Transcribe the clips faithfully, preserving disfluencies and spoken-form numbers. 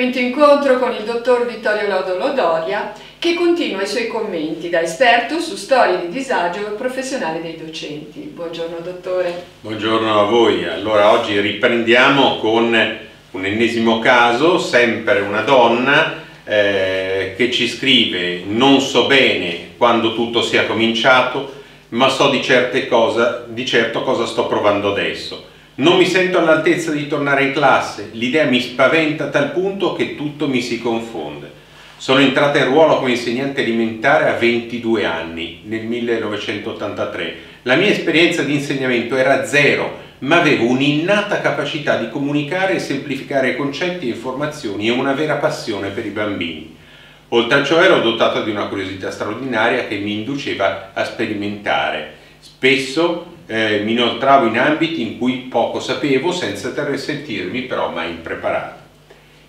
Quinto incontro con il dottor Vittorio Lodolo D'Oria, che continua i suoi commenti da esperto su storie di disagio professionale dei docenti. Buongiorno dottore. Buongiorno a voi. Allora oggi riprendiamo con un ennesimo caso, sempre una donna eh, che ci scrive: non so bene quando tutto sia cominciato, ma so di certe cose, di certo cosa sto provando adesso. Non mi sento all'altezza di tornare in classe, l'idea mi spaventa a tal punto che tutto mi si confonde. Sono entrata in ruolo come insegnante alimentare a ventidue anni, nel millenovecentottantatré. La mia esperienza di insegnamento era zero, ma avevo un'innata capacità di comunicare e semplificare concetti e informazioni e una vera passione per i bambini. Oltre a ciò ero dotata di una curiosità straordinaria che mi induceva a sperimentare. Spesso Eh, mi inoltravo in ambiti in cui poco sapevo, senza sentirmi però mai impreparato.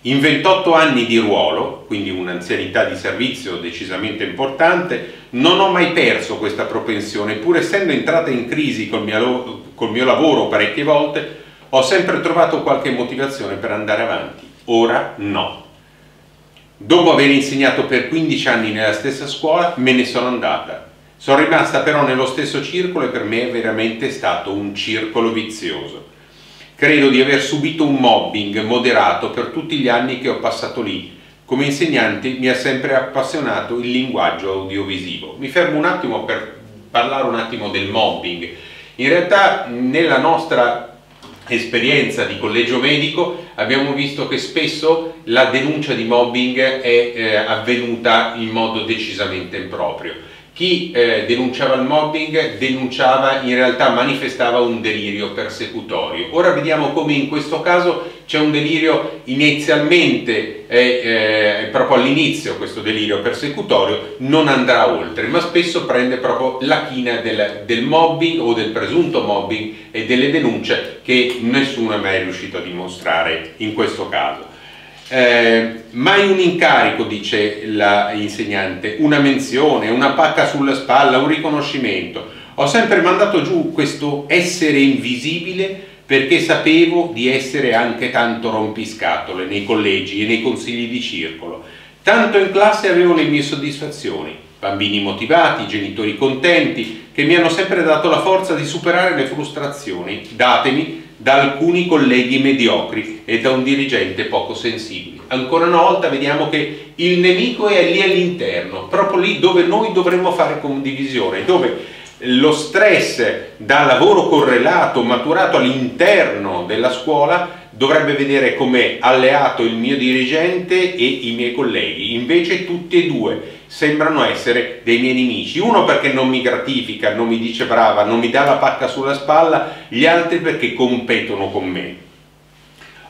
In ventotto anni di ruolo, quindi un'anzianità di servizio decisamente importante, non ho mai perso questa propensione, pur essendo entrata in crisi col mio, col mio lavoro parecchie volte, ho sempre trovato qualche motivazione per andare avanti. Ora no. Dopo aver insegnato per quindici anni nella stessa scuola, me ne sono andata. Sono rimasta però nello stesso circolo e per me è veramente stato un circolo vizioso. Credo di aver subito un mobbing moderato per tutti gli anni che ho passato lì. Come insegnante mi ha sempre appassionato il linguaggio audiovisivo. Mi fermo un attimo per parlare un attimo del mobbing. In realtà nella nostra esperienza di collegio medico abbiamo visto che spesso la denuncia di mobbing è eh, avvenuta in modo decisamente improprio. Chi eh, denunciava il mobbing denunciava, in realtà manifestava un delirio persecutorio. Ora vediamo come in questo caso c'è un delirio inizialmente, eh, eh, proprio all'inizio questo delirio persecutorio non andrà oltre, ma spesso prende proprio la china del, del mobbing o del presunto mobbing e delle denunce che nessuno è mai riuscito a dimostrare in questo caso. Eh, mai un incarico, dice l'insegnante, una menzione, una pacca sulla spalla, un riconoscimento. Ho sempre mandato giù questo essere invisibile perché sapevo di essere anche tanto rompiscatole nei collegi e nei consigli di circolo. Tanto in classe avevo le mie soddisfazioni, bambini motivati, genitori contenti, che mi hanno sempre dato la forza di superare le frustrazioni datemi da alcuni colleghi mediocri e da un dirigente poco sensibile. Ancora una volta vediamo che il nemico è lì all'interno, proprio lì dove noi dovremmo fare condivisione, dove lo stress da lavoro correlato, maturato all'interno della scuola, dovrebbe vedere come alleato il mio dirigente e i miei colleghi. Invece tutti e due sembrano essere dei miei nemici, uno perché non mi gratifica, non mi dice brava, non mi dà la pacca sulla spalla, gli altri perché competono con me.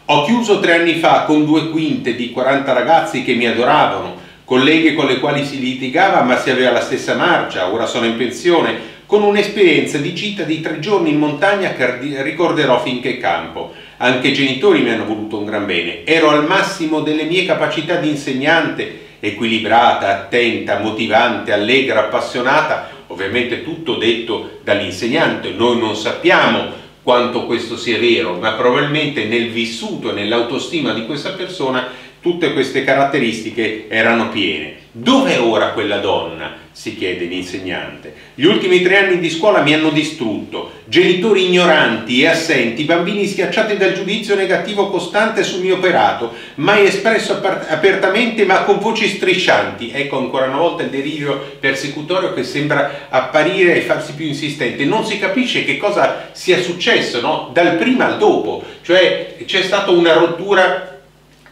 Ho chiuso tre anni fa con due quinte di quaranta ragazzi che mi adoravano, colleghe con le quali si litigava ma si aveva la stessa marcia, ora sono in pensione, con un'esperienza di gita di tre giorni in montagna che ricorderò finché campo. Anche i genitori mi hanno voluto un gran bene, ero al massimo delle mie capacità di insegnante, equilibrata, attenta, motivante, allegra, appassionata, ovviamente tutto detto dall'insegnante, noi non sappiamo quanto questo sia vero, ma probabilmente nel vissuto e nell'autostima di questa persona tutte queste caratteristiche erano piene. Dov'è ora quella donna? Si chiede l'insegnante. Gli ultimi tre anni di scuola mi hanno distrutto, genitori ignoranti e assenti, bambini schiacciati dal giudizio negativo costante sul mio operato, mai espresso apertamente ma con voci striscianti. Ecco ancora una volta il delirio persecutorio che sembra apparire e farsi più insistente. Non si capisce che cosa sia successo, no? Dal prima al dopo, cioè c'è stata una rottura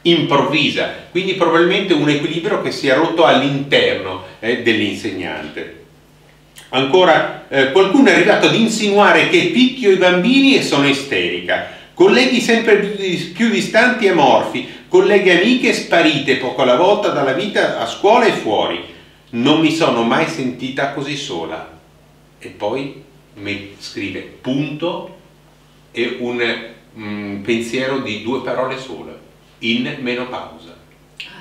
improvvisa, quindi probabilmente un equilibrio che si è rotto all'interno eh, dell'insegnante. Ancora eh, qualcuno è arrivato ad insinuare che picchio i bambini e sono isterica, colleghi sempre più, più distanti e amorfi, colleghe amiche sparite poco alla volta dalla vita a scuola e fuori. Non mi sono mai sentita così sola. E poi mi scrive punto e un mm, pensiero di due parole sole: in menopausa.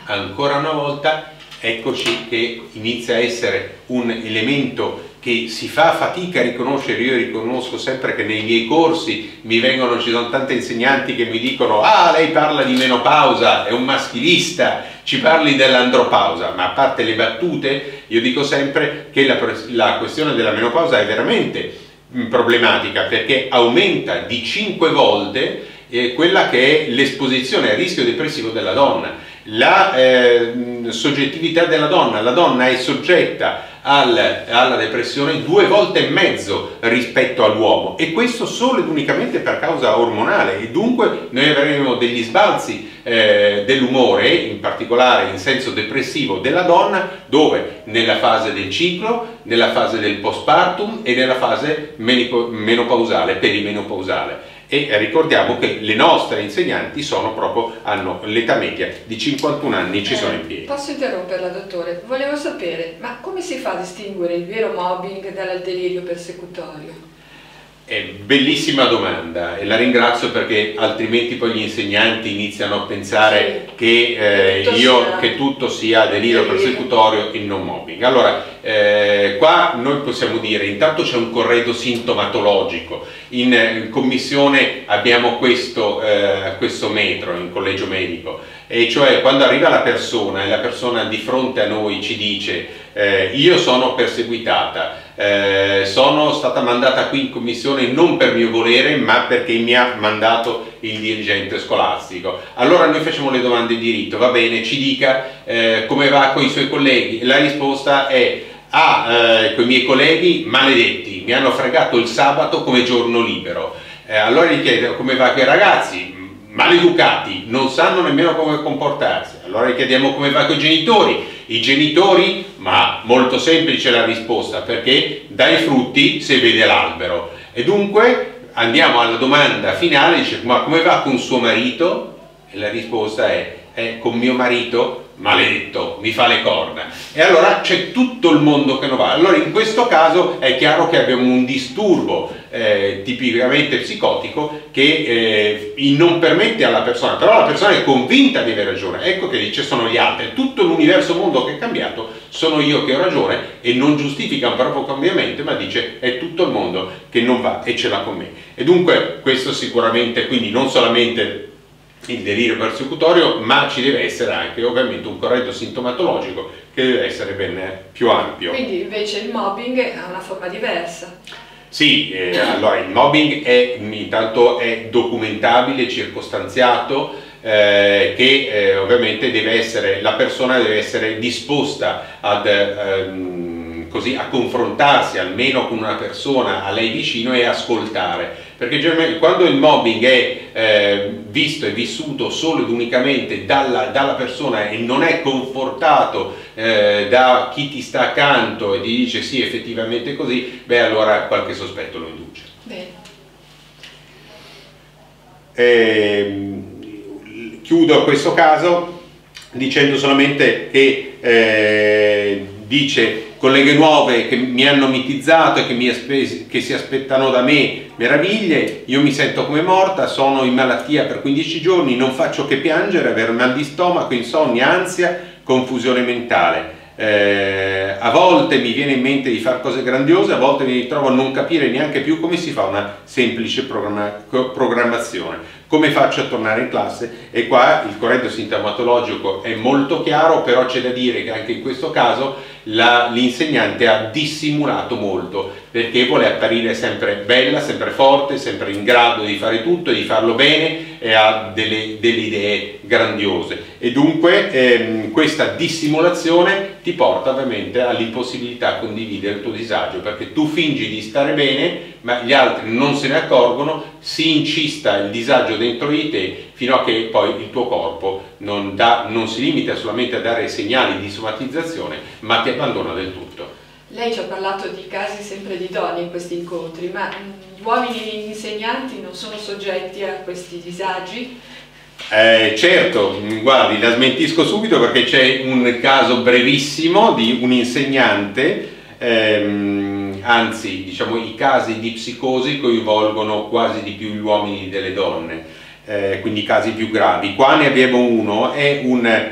Ancora una volta eccoci che inizia a essere un elemento che si fa fatica a riconoscere. Io riconosco sempre che nei miei corsi mi vengono, ci sono tante insegnanti che mi dicono: ah, lei parla di menopausa, è un maschilista, ci parli dell'andropausa. Ma a parte le battute, io dico sempre che la, la questione della menopausa è veramente problematica, perché aumenta di cinque volte eh, quella che è l'esposizione al rischio depressivo della donna, la eh, soggettività della donna. La donna è soggetta al, alla depressione due volte e mezzo rispetto all'uomo, e questo solo ed unicamente per causa ormonale, e dunque noi avremo degli sbalzi eh, dell'umore, in particolare in senso depressivo della donna, dove nella fase del ciclo, nella fase del postpartum e nella fase menopausale, perimenopausale. E ricordiamo che le nostre insegnanti sono proprio, hanno l'età media di cinquantuno anni, ci eh, sono in piedi. Posso interromperla, dottore? Volevo sapere, ma come si fa a distinguere il vero mobbing dal delirio persecutorio? È bellissima domanda, e la ringrazio, perché altrimenti poi gli insegnanti iniziano a pensare sì, che, eh, che, tutto io, sia... che tutto sia delirio, delirio persecutorio e non mobbing. Allora, eh, qua noi possiamo dire intanto c'è un corredo sintomatologico. In, in commissione abbiamo questo, eh, questo metro in collegio medico, e cioè quando arriva la persona e la persona di fronte a noi ci dice eh, io sono perseguitata, Eh, sono stata mandata qui in commissione non per mio volere, ma perché mi ha mandato il dirigente scolastico. Allora noi facciamo le domande di diritto: va bene, ci dica eh, come va con i suoi colleghi. La risposta è: ah, eh, con i miei colleghi maledetti, mi hanno fregato il sabato come giorno libero. Eh, allora gli chiedo: come va con i ragazzi? Maleducati, non sanno nemmeno come comportarsi. Allora chiediamo: come va con i genitori? I genitori, ma molto semplice la risposta, perché dai frutti si vede l'albero. E dunque andiamo alla domanda finale, dice: ma come va con suo marito? E la risposta è: eh, con mio marito maledetto, mi fa le corna. E allora c'è tutto il mondo che non va. Allora in questo caso è chiaro che abbiamo un disturbo eh, tipicamente psicotico, che eh, non permette alla persona, però la persona è convinta di aver ragione. Ecco che dice: sono gli altri, tutto l'universo mondo che è cambiato, sono io che ho ragione, e non giustifica un proprio cambiamento, ma dice: è tutto il mondo che non va e ce l'ha con me. E dunque questo sicuramente, quindi non solamente il delirio persecutorio, ma ci deve essere anche ovviamente un corredo sintomatologico che deve essere ben più ampio. Quindi invece il mobbing ha una forma diversa? Sì, eh, allora il mobbing è, intanto è documentabile, circostanziato, eh, che eh, ovviamente deve essere, la persona deve essere disposta ad... Ehm, così a confrontarsi almeno con una persona a lei vicino e ascoltare, perché generalmente quando il mobbing è eh, visto e vissuto solo ed unicamente dalla, dalla persona, e non è confortato eh, da chi ti sta accanto e ti dice sì, effettivamente così, beh, allora qualche sospetto lo induce. Bene. Eh, chiudo questo caso dicendo solamente che eh, dice: colleghe nuove che mi hanno mitizzato e che, mi che si aspettano da me meraviglie, io mi sento come morta, sono in malattia per quindici giorni, non faccio che piangere, avere mal di stomaco, insonnia, ansia, confusione mentale. Eh, a volte mi viene in mente di fare cose grandiose, a volte mi ritrovo a non capire neanche più come si fa una semplice programma programmazione, come faccio a tornare in classe. E qua il corredo sintomatologico è molto chiaro, però c'è da dire che anche in questo caso l'insegnante ha dissimulato molto, perché vuole apparire sempre bella, sempre forte, sempre in grado di fare tutto e di farlo bene, e ha delle, delle idee grandiose, e dunque ehm, questa dissimulazione ti porta ovviamente all'impossibilità a condividere il tuo disagio, perché tu fingi di stare bene ma gli altri non se ne accorgono, si incista il disagio dentro di te, fino a che poi il tuo corpo non, da, non si limita solamente a dare segnali di somatizzazione, ma ti abbandona del tutto. Lei ci ha parlato di casi sempre di donne in questi incontri, ma gli uomini insegnanti non sono soggetti a questi disagi? Eh, certo, guardi, la smentisco subito, perché c'è un caso brevissimo di un insegnante, ehm, anzi diciamo i casi di psicosi coinvolgono quasi di più gli uomini delle donne, eh, quindi casi più gravi. Qua ne abbiamo uno, è un,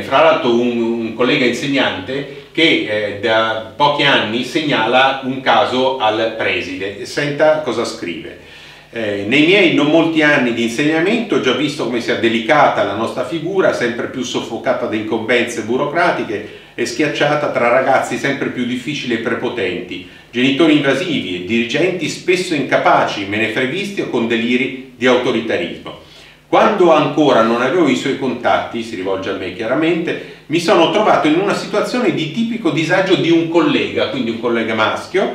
fra l'altro un, un collega insegnante che eh, da pochi anni segnala un caso al preside. Senta cosa scrive. Eh, nei miei non molti anni di insegnamento ho già visto come sia delicata la nostra figura, sempre più soffocata da incombenze burocratiche e schiacciata tra ragazzi sempre più difficili e prepotenti, genitori invasivi e dirigenti spesso incapaci, menefreghisti o con deliri di autoritarismo. Quando ancora non avevo i suoi contatti, si rivolge a me chiaramente, mi sono trovato in una situazione di tipico disagio di un collega, quindi un collega maschio,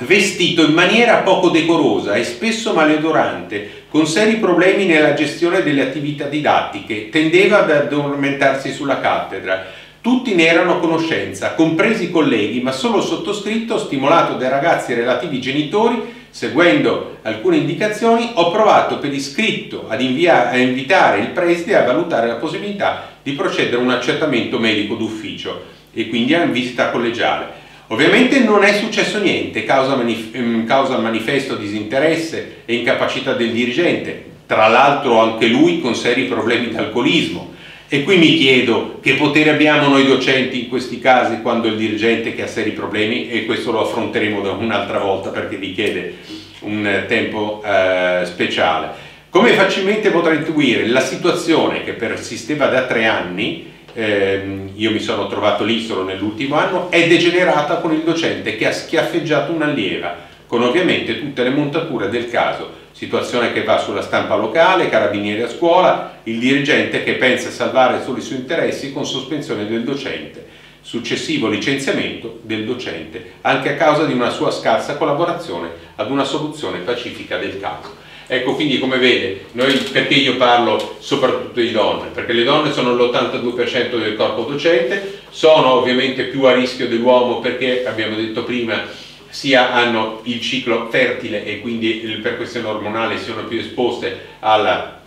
vestito in maniera poco decorosa e spesso maleodorante, con seri problemi nella gestione delle attività didattiche, tendeva ad addormentarsi sulla cattedra. Tutti ne erano a conoscenza, compresi i colleghi, ma solo sottoscritto, stimolato dai ragazzi e relativi genitori, seguendo alcune indicazioni, ho provato per iscritto ad a invitare il preside a valutare la possibilità di procedere a un accertamento medico d'ufficio e quindi a visita collegiale. Ovviamente non è successo niente, causa, manif- causa manifesto disinteresse e incapacità del dirigente, tra l'altro anche lui con seri problemi di alcolismo. E qui mi chiedo che potere abbiamo noi docenti in questi casi quando il dirigente che ha seri problemi, e questo lo affronteremo da un'altra volta perché richiede un tempo eh, speciale. Come facilmente potrà intuire, la situazione che persisteva da tre anni, Eh, io mi sono trovato lì solo nell'ultimo anno, è degenerata con il docente che ha schiaffeggiato un'allieva, con ovviamente tutte le montature del caso, situazione che va sulla stampa locale, carabinieri a scuola, il dirigente che pensa a salvare solo i suoi interessi con sospensione del docente, successivo licenziamento del docente, anche a causa di una sua scarsa collaborazione ad una soluzione pacifica del caso. Ecco, quindi come vede, noi, perché io parlo soprattutto di donne? Perché le donne sono l'ottantadue per cento del corpo docente, sono ovviamente più a rischio dell'uomo perché, abbiamo detto prima, sia hanno il ciclo fertile e quindi per questione ormonale sono più esposte alla,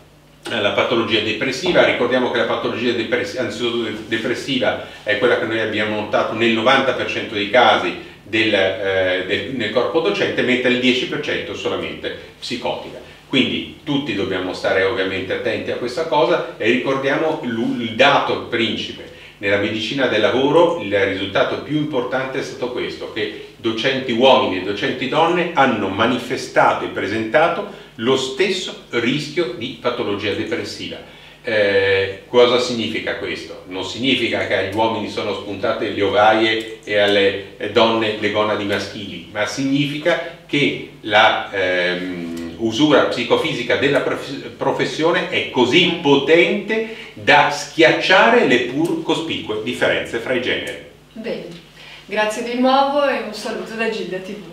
alla patologia depressiva. Ricordiamo che la patologia depress- anzitutto depressiva è quella che noi abbiamo notato nel novanta per cento dei casi del, eh, del, nel corpo docente, mentre il dieci per cento solamente psicotica. Quindi tutti dobbiamo stare ovviamente attenti a questa cosa e ricordiamo il dato principe. Nella medicina del lavoro il risultato più importante è stato questo, che docenti uomini e docenti donne hanno manifestato e presentato lo stesso rischio di patologia depressiva. Eh, cosa significa questo? Non significa che agli uomini sono spuntate le ovaie e alle donne le gonadi maschili, ma significa che la... Ehm, usura psicofisica della professione è così potente da schiacciare le pur cospicue differenze fra i generi. Bene, grazie di nuovo e un saluto da Gilda tivù.